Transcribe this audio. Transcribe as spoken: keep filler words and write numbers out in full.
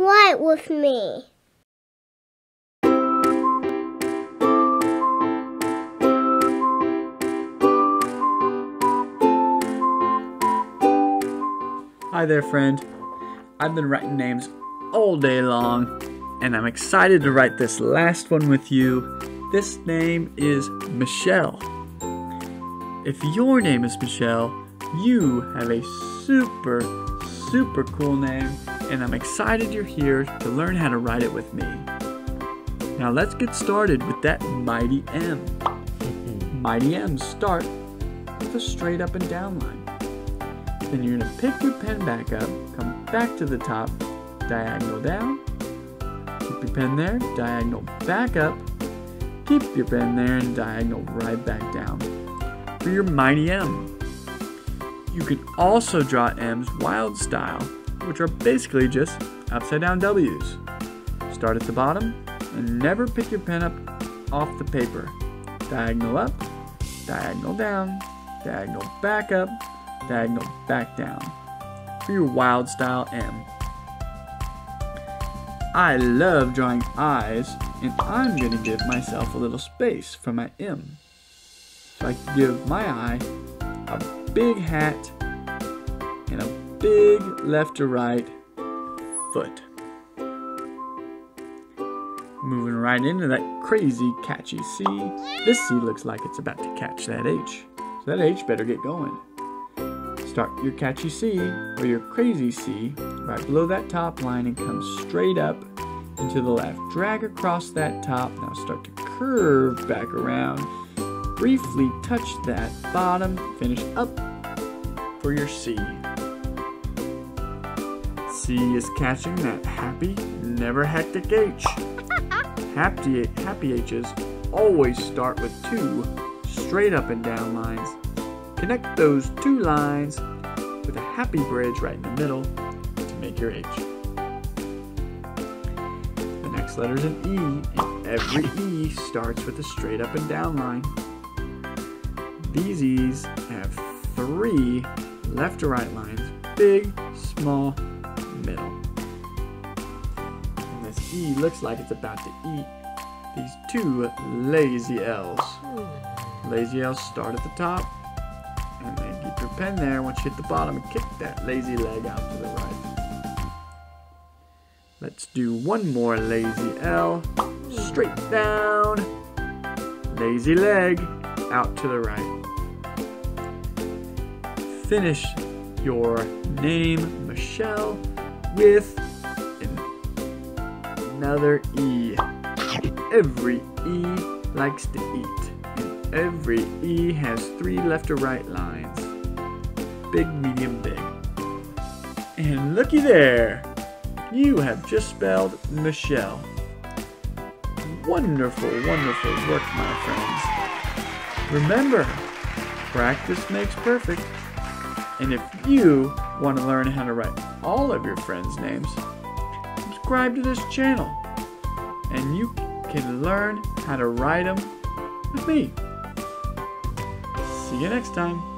Write with me. Hi there, friend. I've been writing names all day long, and I'm excited to write this last one with you. This name is Michelle. If your name is Michelle, you have a super, super cool name, and I'm excited you're here to learn how to write it with me. Now let's get started with that mighty M. Mighty M's start with a straight up and down line. Then you're going to pick your pen back up, come back to the top, diagonal down, keep your pen there, diagonal back up, keep your pen there, and diagonal right back down for your mighty M. You can also draw M's wild style, which are basically just upside down W's. Start at the bottom and never pick your pen up off the paper. Diagonal up, diagonal down, diagonal back up, diagonal back down for your wild style M. I love drawing eyes, and I'm going to give myself a little space for my M. So I can give my eye a big hat and a big left to right foot. Moving right into that crazy catchy C. This C looks like it's about to catch that H. So that H better get going. Start your catchy C, or your crazy C, right below that top line and come straight up and to the left. Drag across that top, now start to curve back around. Briefly touch that bottom, finish up for your C. C is catching that happy, never hectic H. Happy, happy H's always start with two straight up and down lines. Connect those two lines with a happy bridge right in the middle to make your H. The next letter is an E, and every E starts with a straight up and down line. These E's have three left to right lines, big, small, middle. And this E looks like it's about to eat these two lazy L's. Lazy L's start at the top, and then keep your pen there. Once you hit the bottom, and kick that lazy leg out to the right. Let's do one more lazy L. Straight down. Lazy leg out to the right. Finish your name, Michelle, with another E. Every E likes to eat. Every E has three left to right lines. Big, medium, big. And looky there! You have just spelled Michelle. Wonderful, wonderful work, my friends. Remember, practice makes perfect. And if you want to learn how to write all of your friends' names, subscribe to this channel. And you can learn how to write them with me. See you next time.